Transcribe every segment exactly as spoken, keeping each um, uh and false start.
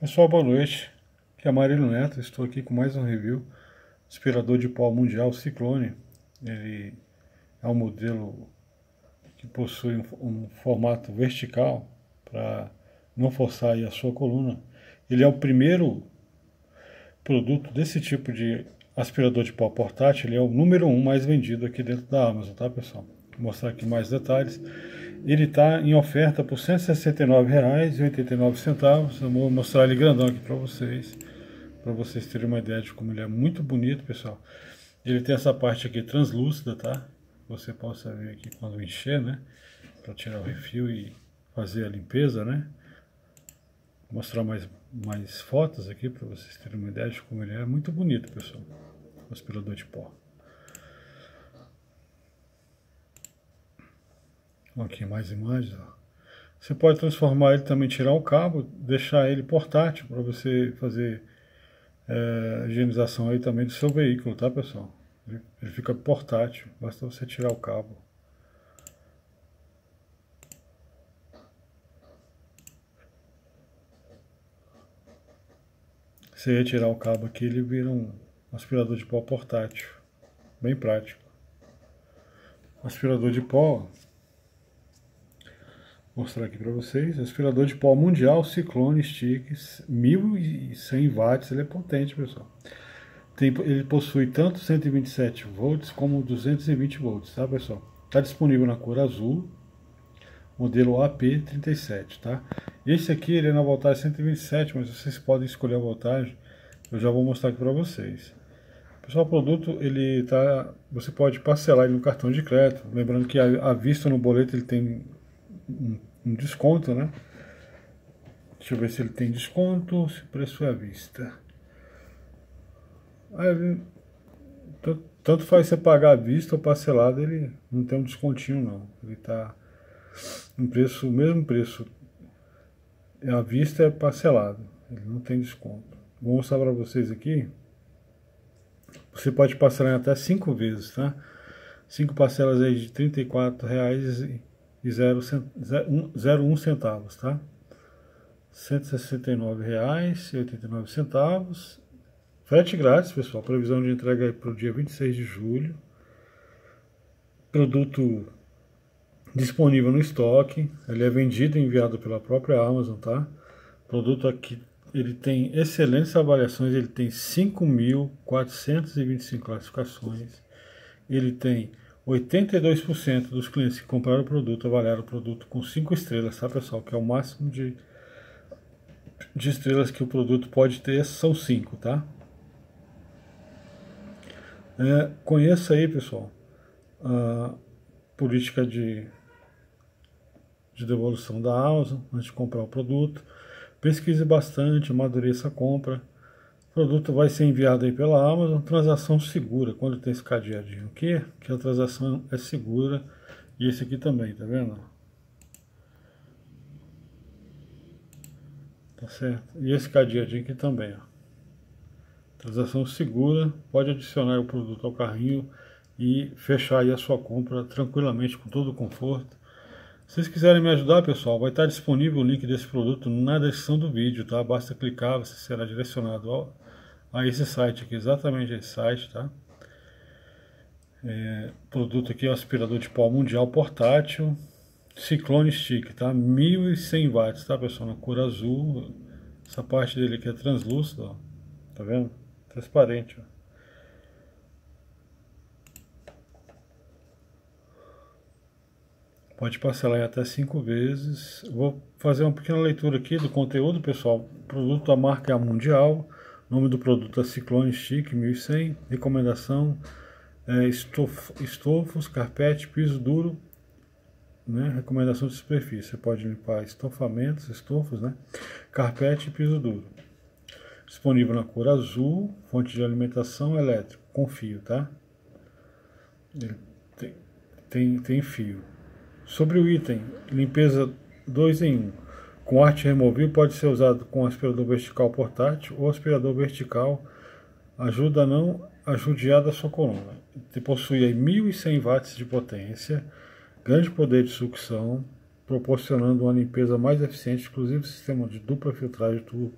Pessoal, boa noite, aqui é Amarilio Neto, estou aqui com mais um review do aspirador de pó Mondial Cyclone. Ele é um modelo que possui um, um formato vertical para não forçar aí a sua coluna. Ele é o primeiro produto desse tipo de aspirador de pó portátil, ele é o número um mais vendido aqui dentro da Amazon, tá pessoal? Vou mostrar aqui mais detalhes. Ele está em oferta por cento e sessenta e nove reais e oitenta e nove centavos. Eu vou mostrar ele grandão aqui para vocês, para vocês terem uma ideia de como ele é muito bonito, pessoal. Ele tem essa parte aqui translúcida, tá? Você possa ver aqui quando encher, né? Para tirar o refil e fazer a limpeza, né? Vou mostrar mais, mais fotos aqui para vocês terem uma ideia de como ele é muito bonito, pessoal. O aspirador de pó. Aqui mais imagens, ó. Você pode transformar ele também, tirar o cabo, deixar ele portátil para você fazer é, higienização aí também do seu veículo, tá pessoal? Ele fica portátil, basta você tirar o cabo. Se retirar o cabo aqui, ele vira um aspirador de pó portátil, bem prático. Aspirador de pó, mostrar aqui para vocês, aspirador de pó Mondial Cyclone Stick mil e cem watts, ele é potente, pessoal. Tem, ele possui tanto cento e vinte e sete volts como duzentos e vinte volts, tá pessoal? Tá disponível na cor azul, modelo A P trinta e sete, tá? Esse aqui ele é na voltagem cento e vinte e sete, mas vocês podem escolher a voltagem, eu já vou mostrar aqui para vocês. Pessoal, o produto, ele tá, você pode parcelar ele no cartão de crédito, lembrando que à vista no boleto ele tem Um, um desconto, né? Deixa eu ver se ele tem desconto, se o preço é à vista. Aí, tanto faz você pagar à vista ou parcelado, ele não tem um descontinho não. Ele tá um preço, o mesmo preço. É à vista, é parcelado. Ele não tem desconto. Vou mostrar para vocês aqui. Você pode parcelar em até cinco vezes, tá? Cinco parcelas aí de trinta e quatro reais e e zero vírgula um centavos, tá? cento e sessenta e nove reais e oitenta e nove centavos. Frete grátis, pessoal. Previsão de entrega para o dia vinte e seis de julho. Produto disponível no estoque. Ele é vendido e enviado pela própria Amazon, tá? Produto aqui, ele tem excelentes avaliações. Ele tem cinco mil quatrocentas e vinte e cinco classificações. Ele tem oitenta e dois por cento dos clientes que compraram o produto avaliaram o produto com cinco estrelas, tá pessoal? Que é o máximo de, de estrelas que o produto pode ter, são cinco, tá? É, conheça aí, pessoal, a política de, de devolução da Amazon antes de comprar o produto. Pesquise bastante, amadureça a compra. O produto vai ser enviado aí pela Amazon, transação segura, quando tem esse cadeadinho aqui, que a transação é segura, e esse aqui também, tá vendo? Tá certo? E esse cadeadinho aqui também, ó. Transação segura, pode adicionar o produto ao carrinho e fechar aí a sua compra tranquilamente, com todo o conforto. Se vocês quiserem me ajudar, pessoal, vai estar disponível o link desse produto na descrição do vídeo, tá? Basta clicar, você será direcionado ao a esse site aqui, exatamente esse site, tá? É, produto aqui é o aspirador de pó Mondial portátil Cyclone Stick, tá? mil e cem watts, tá pessoal? Na cor azul. Essa parte dele aqui é translúcido, ó. Tá vendo? Transparente, ó. Pode parcelar em até cinco vezes. Vou fazer uma pequena leitura aqui do conteúdo, pessoal. O produto da marca é a Mondial. Nome do produto é Cyclone Stick mil e cem, recomendação é estof, estofos, carpete, piso duro, né? Recomendação de superfície, você pode limpar estofamentos, estofos, né? Carpete e piso duro. Disponível na cor azul, fonte de alimentação elétrico, com fio, tá? Ele tem, tem, tem fio. Sobre o item, limpeza dois em um. Com arte removível, pode ser usado com aspirador vertical portátil ou aspirador vertical, ajuda a não ajudiar da sua coluna. Ele possui aí mil e cem watts de potência, grande poder de sucção, proporcionando uma limpeza mais eficiente, inclusive sistema de dupla filtragem do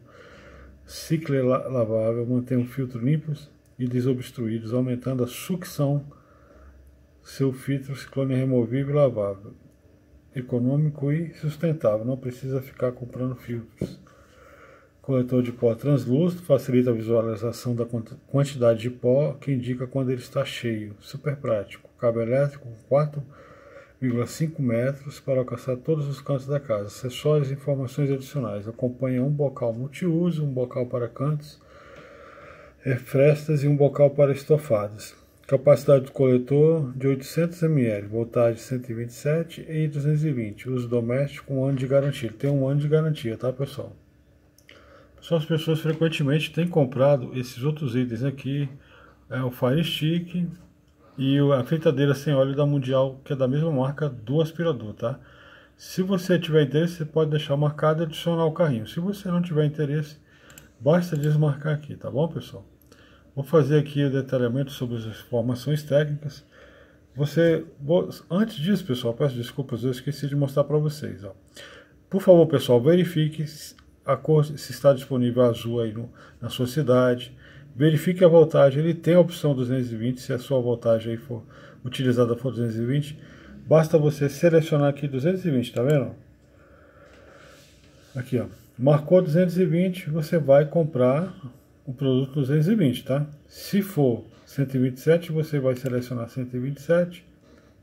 Cicle lavável mantém um filtro limpos e desobstruídos, aumentando a sucção. Seu filtro ciclone é removível e lavável, econômico e sustentável, não precisa ficar comprando filtros. Coletor de pó translúcido facilita a visualização da quantidade de pó que indica quando ele está cheio. Super prático. Cabo elétrico com quatro vírgula cinco metros para alcançar todos os cantos da casa. Acessórios e informações adicionais. Acompanha um bocal multiuso, um bocal para cantos, frestas e um bocal para estofadas. Capacidade do coletor de oitocentos mililitros, voltagem cento e vinte e sete e duzentos e vinte. Uso doméstico, um ano de garantia. Ele tem um ano de garantia, tá, pessoal? Só as pessoas frequentemente têm comprado esses outros itens aqui, é o Fire Stick e a fritadeira sem óleo da Mondial, que é da mesma marca do aspirador, tá? Se você tiver interesse, você pode deixar marcado e adicionar o carrinho. Se você não tiver interesse, basta desmarcar aqui, tá bom, pessoal? Vou fazer aqui o detalhamento sobre as informações técnicas. Você, antes disso, pessoal, peço desculpas, eu esqueci de mostrar para vocês, ó. Por favor, pessoal, verifique a cor, se está disponível azul aí no, na sua cidade. Verifique a voltagem, ele tem a opção duzentos e vinte, se a sua voltagem aí for utilizada for duzentos e vinte, basta você selecionar aqui duzentos e vinte, tá vendo? Aqui, ó, marcou duzentos e vinte, você vai comprar o produto duzentos e vinte, tá? Se for cento e vinte e sete, você vai selecionar cento e vinte e sete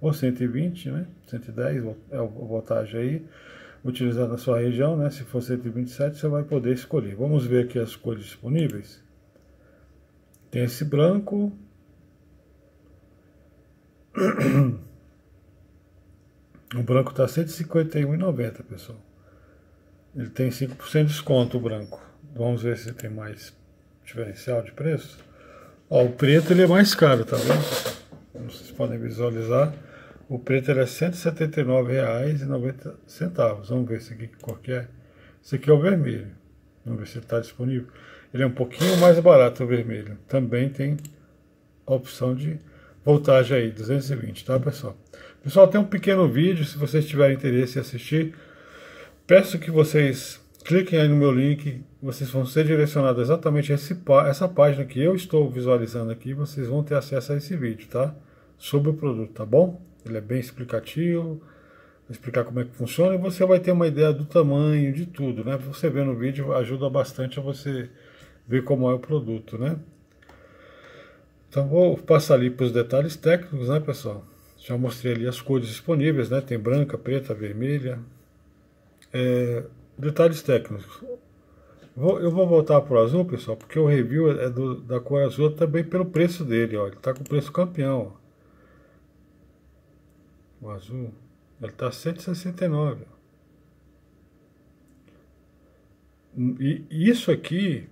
ou cento e vinte, né? cento e dez é a voltagem aí utilizar na sua região, né? Se for cento e vinte e sete, você vai poder escolher. Vamos ver aqui as cores disponíveis. Tem esse branco. O branco está cento e cinquenta e um reais e noventa centavos, pessoal. Ele tem cinco por cento de desconto, o branco. Vamos ver se tem mais diferencial de preço. Ó, o preto ele é mais caro, tá vendo? Como vocês podem visualizar, o preto ele é cento e setenta e nove reais e noventa centavos. Vamos ver esse aqui, qual que é. Esse aqui é o vermelho. Vamos ver se ele está disponível. Ele é um pouquinho mais barato, o vermelho. Também tem a opção de voltagem aí, duzentos e vinte, tá, pessoal? Pessoal, tem um pequeno vídeo, se vocês tiverem interesse em assistir. Peço que vocês cliquem aí no meu link. Vocês vão ser direcionados exatamente a esse, essa página que eu estou visualizando aqui. Vocês vão ter acesso a esse vídeo, tá? Sobre o produto, tá bom? Ele é bem explicativo, vou explicar como é que funciona e você vai ter uma ideia do tamanho de tudo, né? Você vendo o vídeo ajuda bastante a você ver como é o produto, né? Então vou passar ali para os detalhes técnicos, né, pessoal? Já mostrei ali as cores disponíveis, né? Tem branca, preta, vermelha. É, detalhes técnicos. Vou, eu vou voltar para o azul, pessoal, porque o review é do, da cor azul também pelo preço dele, ó. Ele está com preço campeão, ó. O azul, ele está cento e sessenta e nove reais. E isso aqui,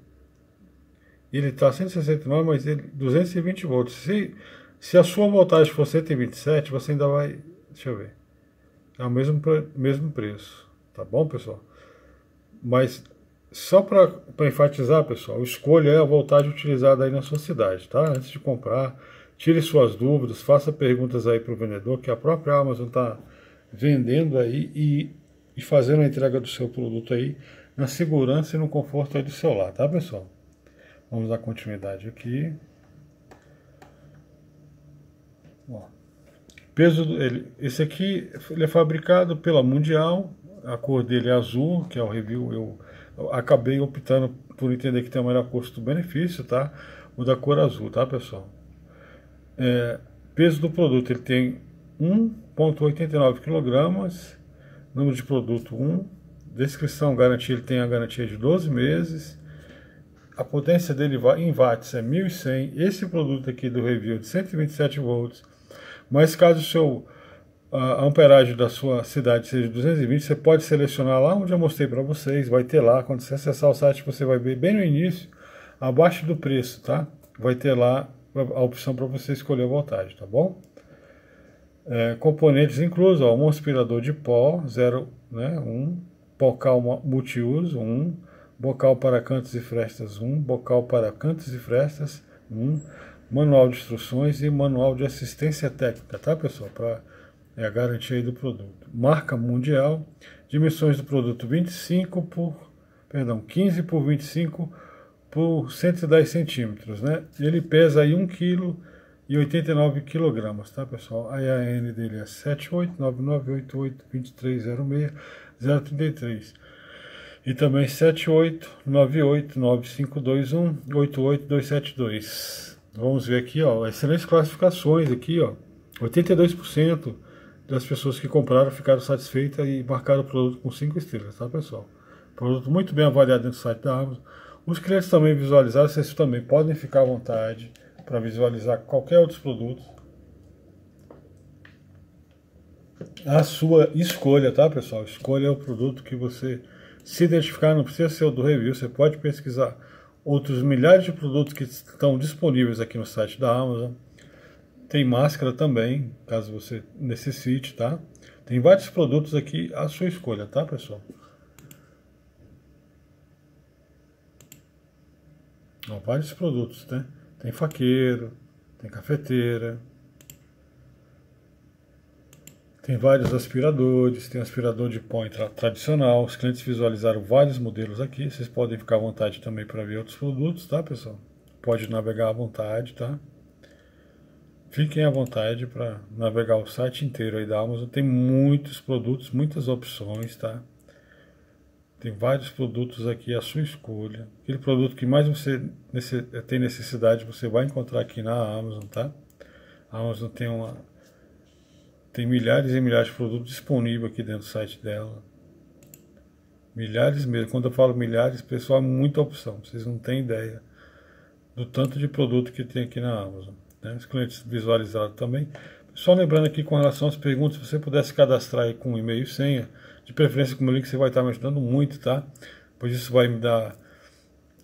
ele está cento e sessenta e nove reais, mas ele duzentos e vinte volts. Se, se a sua voltagem for cento e vinte e sete, você ainda vai, deixa eu ver, é o mesmo, mesmo preço, tá bom, pessoal? Mas só para enfatizar, pessoal, escolha a voltagem utilizada aí na sua cidade, tá? Antes de comprar, tire suas dúvidas, faça perguntas aí para o vendedor, que a própria Amazon está vendendo aí e, e fazendo a entrega do seu produto aí na segurança e no conforto aí do seu lar, tá, pessoal? Vamos dar continuidade aqui. Ó, peso do, ele, esse aqui ele é fabricado pela Mondial, a cor dele é azul, que é o review, eu, eu acabei optando por entender que tem o melhor custo-benefício, tá? O da cor azul, tá, pessoal? É, peso do produto, ele tem um vírgula oitenta e nove quilos, número de produto um, descrição, garantia, ele tem a garantia de doze meses, a potência dele em watts é mil e cem, esse produto aqui do review é de cento e vinte e sete volts, mas caso o seu, a amperagem da sua cidade seja duzentos e vinte, você pode selecionar lá onde eu mostrei para vocês, vai ter lá, quando você acessar o site você vai ver bem no início, abaixo do preço, tá? Vai ter lá a opção para você escolher a voltagem, tá bom? É, componentes inclusos, ó, um aspirador de pó, zero, né, um, bocal multiuso, um, bocal para cantos e frestas, um, bocal para cantos e frestas, um, manual de instruções e manual de assistência técnica, tá, pessoal? Para é a garantia aí do produto. Marca Mondial, dimensões do produto vinte e cinco por, perdão, quinze por vinte e cinco por cento e dez centímetros, né? Ele pesa aí um vírgula oitenta e nove quilos, tá, pessoal? A I A N dele é sete oito nove nove oito oito dois três zero seis zero três três e também sete oito nove oito nove cinco dois um oito oito dois sete dois. Vamos ver aqui, ó, excelentes classificações aqui, ó. oitenta e dois por cento das pessoas que compraram ficaram satisfeitas e marcaram o produto com cinco estrelas, tá, pessoal? Produto muito bem avaliado dentro do site da Amazon. Os clientes também visualizaram, vocês também podem ficar à vontade para visualizar qualquer outro produto. A sua escolha, tá, pessoal? Escolha o produto que você se identificar, não precisa ser o do review, você pode pesquisar outros milhares de produtos que estão disponíveis aqui no site da Amazon. Tem máscara também, caso você necessite, tá? Tem vários produtos aqui à sua escolha, tá, pessoal? Ó, vários produtos, né? Tem faqueiro, tem cafeteira, tem vários aspiradores, tem aspirador de pó tradicional. Os clientes visualizaram vários modelos aqui. Vocês podem ficar à vontade também para ver outros produtos, tá, pessoal? Pode navegar à vontade, tá? Fiquem à vontade para navegar o site inteiro aí da Amazon. Tem muitos produtos, muitas opções, tá? Tem vários produtos aqui à sua escolha. Aquele produto que mais você tem necessidade, você vai encontrar aqui na Amazon, tá? A Amazon tem uma... tem milhares e milhares de produtos disponíveis aqui dentro do site dela. Milhares mesmo. Quando eu falo milhares, pessoal, é muita opção. Vocês não têm ideia do tanto de produto que tem aqui na Amazon. Os clientes visualizaram também. Só lembrando aqui com relação às perguntas, se você pudesse cadastrar aí com e-mail e senha, de preferência com o meu link, você vai estar me ajudando muito, tá? Pois isso vai me dar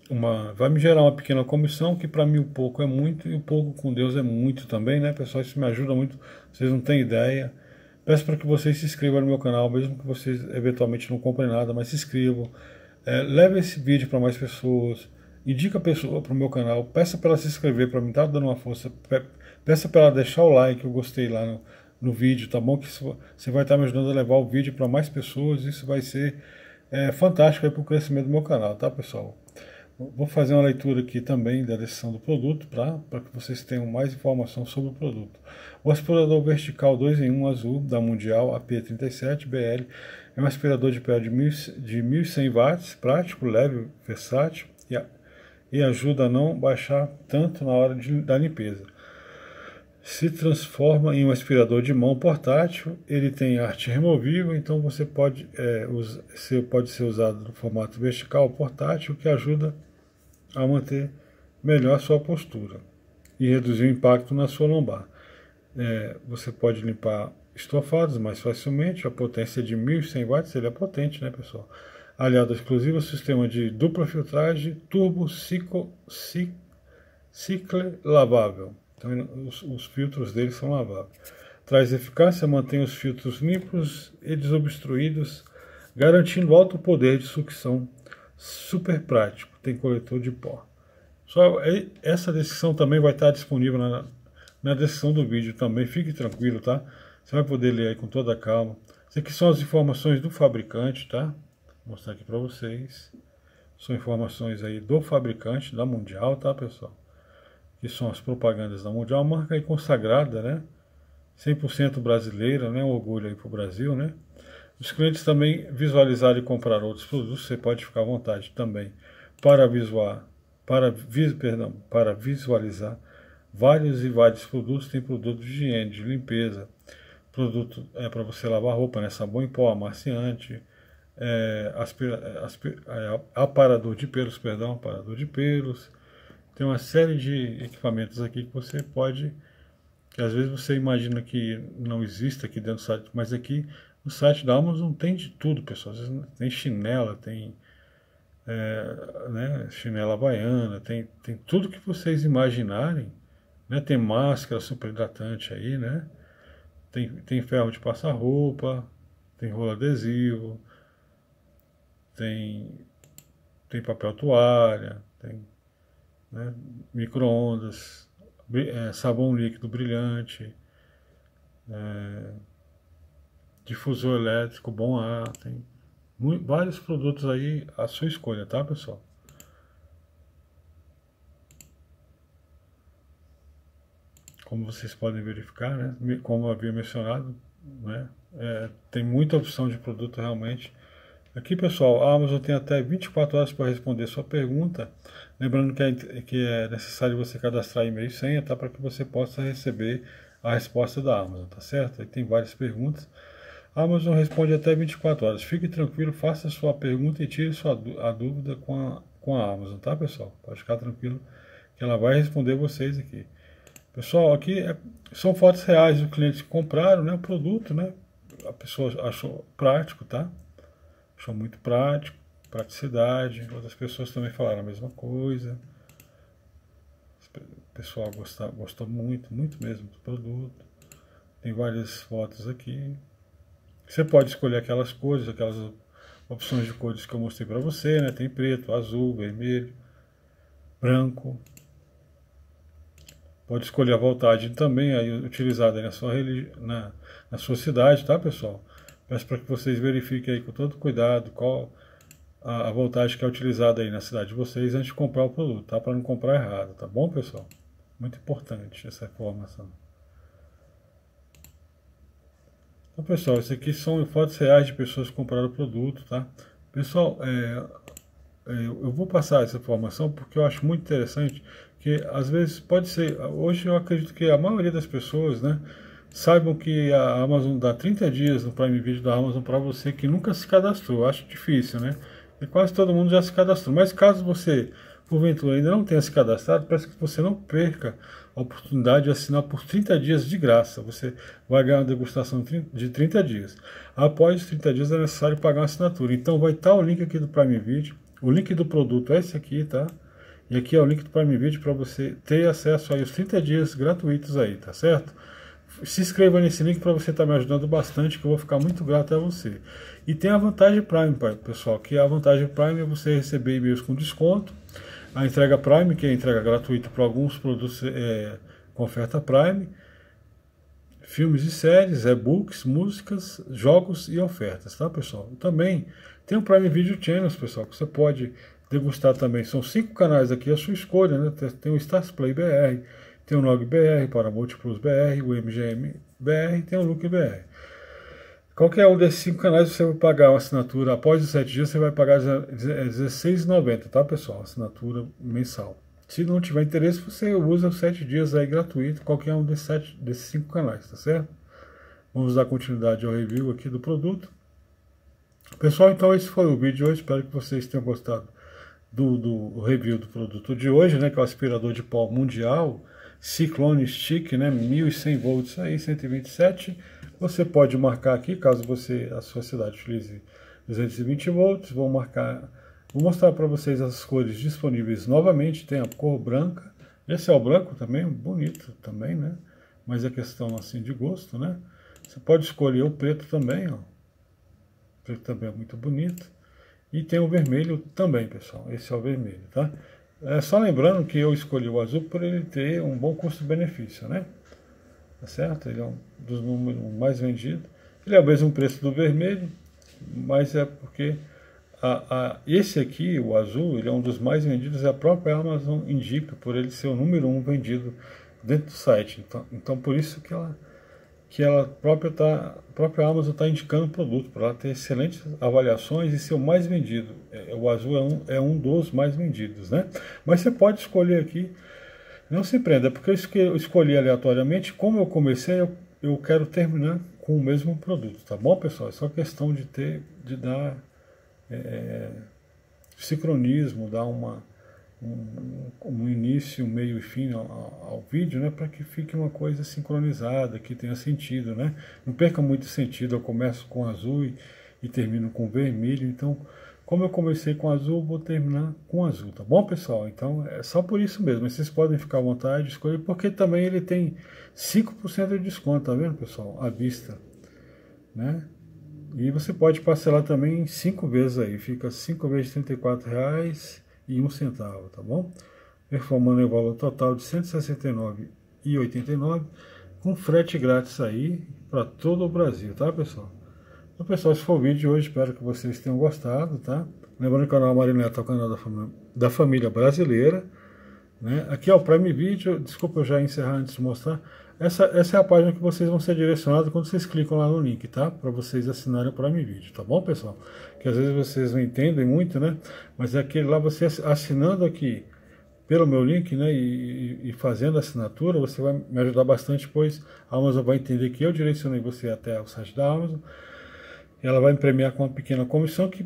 uma... vai me gerar uma pequena comissão, que para mim o pouco é muito, e o pouco com Deus é muito também, né, pessoal? Isso me ajuda muito, vocês não têm ideia. Peço para que vocês se inscrevam no meu canal, mesmo que vocês eventualmente não comprem nada, mas se inscrevam. É, leve esse vídeo para mais pessoas. Indica a pessoa para o meu canal, peça para ela se inscrever, para mim estar dando uma força, peça para ela deixar o like, eu gostei lá no, no vídeo, tá bom? Que isso, você vai estar me ajudando a levar o vídeo para mais pessoas, isso vai ser é, fantástico para o crescimento do meu canal, tá, pessoal? Vou fazer uma leitura aqui também da descrição do produto, tá? Para que vocês tenham mais informação sobre o produto. O aspirador vertical dois em um azul da Mondial A P trinta e sete B L é um aspirador de pé de mil e cem watts, prático, leve, versátil e yeah. e ajuda a não baixar tanto na hora de, da limpeza. Se transforma em um aspirador de mão portátil, ele tem arte removível, então você pode, é, usa, ser, pode ser usado no formato vertical portátil, que ajuda a manter melhor a sua postura e reduzir o impacto na sua lombar. É, você pode limpar estofados mais facilmente, a potência de mil e cem watts, ele é potente, né, pessoal? Aliado exclusivo ao sistema de dupla filtragem turbo cycle lavável. Então os, os filtros dele são laváveis. Traz eficácia, mantém os filtros limpos e desobstruídos, garantindo alto poder de sucção, super prático. Tem coletor de pó. Só essa descrição também vai estar disponível na, na descrição do vídeo também. Fique tranquilo, tá? Você vai poder ler aí com toda a calma. Isso aqui são as informações do fabricante, tá? Vou mostrar aqui para vocês. São informações aí do fabricante da Mondial, tá, pessoal? Que são as propagandas da Mondial, uma marca aí consagrada, né? cem por cento brasileira, né? Um orgulho aí pro Brasil, né? Os clientes também visualizaram e compraram outros produtos. Você pode ficar à vontade também para visualizar, para, vis, perdão, para visualizar vários e vários produtos. Tem produto de higiene, de limpeza, produto é para você lavar roupa, né? Sabão em pó, amaciante. É, aspira, aspira, aparador de pelos, perdão, aparador de pelos. Tem uma série de equipamentos aqui que você pode, que às vezes você imagina que não existe aqui dentro do site, mas aqui no site da Amazon tem de tudo, pessoal. Às vezes tem chinela, tem é, né, chinela havaiana, tem, tem tudo que vocês imaginarem, né? Tem máscara super hidratante aí, né? Tem, tem ferro de passar roupa, tem rolo adesivo, Tem, tem papel toalha, tem, né, micro-ondas, é, sabão líquido brilhante, é, difusor elétrico, bom ar, tem muito, vários produtos aí à sua escolha, tá, pessoal? como vocês podem verificar, né, como eu havia mencionado, né, é, tem muita opção de produto realmente. Aqui, pessoal, a Amazon tem até vinte e quatro horas para responder sua pergunta. Lembrando que é, que é necessário você cadastrar e-mail e senha, tá, para que você possa receber a resposta da Amazon, tá certo? Aí tem várias perguntas. A Amazon responde até vinte e quatro horas. Fique tranquilo, faça sua pergunta e tire sua a dúvida com a, com a Amazon, tá, pessoal? Pode ficar tranquilo que ela vai responder vocês aqui. Pessoal, aqui é, são fotos reais do cliente que compraram, né, o produto, né? A pessoa achou prático, tá? Achou muito prático, praticidade. Outras pessoas também falaram a mesma coisa. O pessoal gostou, gostou muito, muito mesmo do produto. Tem várias fotos aqui. Você pode escolher aquelas cores, aquelas opções de cores que eu mostrei para você, né? Tem preto, azul, vermelho, branco. Pode escolher a voltagem também, aí, utilizada aí na, sua religi... na, na sua cidade, tá, pessoal? Peço para que vocês verifiquem aí com todo cuidado qual a, a voltagem que é utilizada aí na cidade de vocês antes de comprar o produto, tá? Para não comprar errado, tá bom, pessoal? Muito importante essa informação. Então, pessoal, isso aqui são fotos reais de pessoas que compraram o produto, tá? Pessoal, é, eu vou passar essa informação porque eu acho muito interessante que, às vezes, pode ser... Hoje eu acredito que a maioria das pessoas, né, saibam que a Amazon dá trinta dias no Prime Video da Amazon para você que nunca se cadastrou. Eu acho difícil, né? E quase todo mundo já se cadastrou. Mas caso você, porventura, ainda não tenha se cadastrado, peço que você não perca a oportunidade de assinar por trinta dias de graça. Você vai ganhar uma degustação de trinta dias. Após os trinta dias é necessário pagar uma assinatura. Então vai estar o link aqui do Prime Video. O link do produto é esse aqui, tá? E aqui é o link do Prime Video para você ter acesso aí aos trinta dias gratuitos aí, tá certo? Se inscreva nesse link para você estar tá me ajudando bastante, que eu vou ficar muito grato a você. E tem a vantagem Prime, pessoal, que a vantagem Prime é você receber e-mails com desconto. A entrega Prime, que é a entrega gratuita para alguns produtos é, com oferta Prime. Filmes e séries, e-books, músicas, jogos e ofertas, tá, pessoal? Também tem o Prime Video Channels, pessoal, que você pode degustar também. São cinco canais aqui, a sua escolha, né? Tem o Stars Play B R, tem o Nog B R, Paramount Plus B R, o M G M B R e tem o Look B R. Qualquer um desses cinco canais você vai pagar uma assinatura, após os sete dias você vai pagar dezesseis reais e noventa centavos, tá, pessoal? Assinatura mensal. Se não tiver interesse, você usa os sete dias aí gratuito, qualquer um desses, sete, desses cinco canais, tá certo? Vamos dar continuidade ao review aqui do produto. Pessoal, então esse foi o vídeo de hoje, espero que vocês tenham gostado do, do review do produto de hoje, né, que é o aspirador de pó Mondial, Cyclone Stick, né, mil e cem volts aí, cento e vinte e sete. Você pode marcar aqui, caso você, a sua cidade utilize duzentos e vinte volts, vou marcar... Vou mostrar para vocês as cores disponíveis novamente. Tem a cor branca. Esse é o branco também, bonito também, né? Mas é questão assim de gosto, né? Você pode escolher o preto também, ó. O preto também é muito bonito. E tem o vermelho também, pessoal. Esse é o vermelho, tá? É só lembrando que eu escolhi o azul por ele ter um bom custo-benefício, né? Tá certo? Ele é um dos números mais vendidos. Ele é o mesmo preço do vermelho, mas é porque... Ah, ah, esse aqui, o azul, ele é um dos mais vendidos, a própria Amazon indica por ele ser o número um vendido dentro do site. Então, então por isso que ela, que ela própria tá, a própria Amazon está indicando o produto, para ela ter excelentes avaliações e ser o mais vendido. O azul é um, é um dos mais vendidos, né? Mas você pode escolher aqui, não se prenda, porque eu escolhi aleatoriamente, como eu comecei, eu, eu quero terminar com o mesmo produto, tá bom, pessoal? É só questão de ter, de dar... É, sincronismo, dar uma, um, um início, meio e fim ao, ao vídeo, né, para que fique uma coisa sincronizada, que tenha sentido, né? Não perca muito sentido, eu começo com azul e, e termino com vermelho, então, como eu comecei com azul, vou terminar com azul, tá bom, pessoal? Então, é só por isso mesmo, vocês podem ficar à vontade, escolher, porque também ele tem cinco por cento de desconto, tá vendo, pessoal? À vista, né? E você pode parcelar também cinco vezes aí, fica cinco vezes trinta e quatro reais e um centavo, tá bom? Performando o valor total de cento e sessenta e nove reais e oitenta e nove centavos, com frete grátis aí para todo o Brasil, tá, pessoal? Então, pessoal, esse foi o vídeo de hoje, espero que vocês tenham gostado, tá? Lembrando que o canal Amarilio Neto é o canal da, fam da família brasileira, Né? Aqui é o Prime Video, desculpa eu já encerrar antes de mostrar. Essa, essa é a página que vocês vão ser direcionados quando vocês clicam lá no link, tá? Para vocês assinarem o Prime Video, tá bom, pessoal? Que às vezes vocês não entendem muito, né? Mas é aquele lá, você assinando aqui pelo meu link, né, e, e fazendo a assinatura, você vai me ajudar bastante, pois a Amazon vai entender que eu direcionei você até o site da Amazon. Ela vai me premiar com uma pequena comissão que,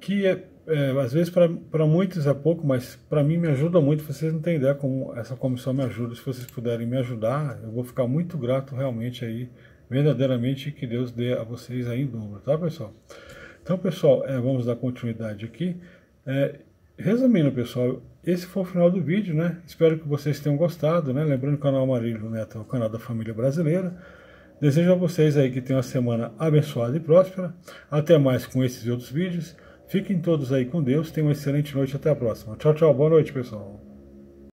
que é, é, às vezes para muitos é pouco, mas para mim me ajuda muito. Vocês não têm ideia como essa comissão me ajuda. Se vocês puderem me ajudar, eu vou ficar muito grato realmente aí, verdadeiramente, que Deus dê a vocês aí em dobro, tá, pessoal? Então, pessoal, é, vamos dar continuidade aqui. É, resumindo, pessoal, esse foi o final do vídeo, né? Espero que vocês tenham gostado, né? Lembrando que o canal Amarilio Neto é o canal da família brasileira. Desejo a vocês aí que tenham uma semana abençoada e próspera. Até mais com esses e outros vídeos. Fiquem todos aí com Deus. Tenham uma excelente noite. Até a próxima. Tchau, tchau. Boa noite, pessoal.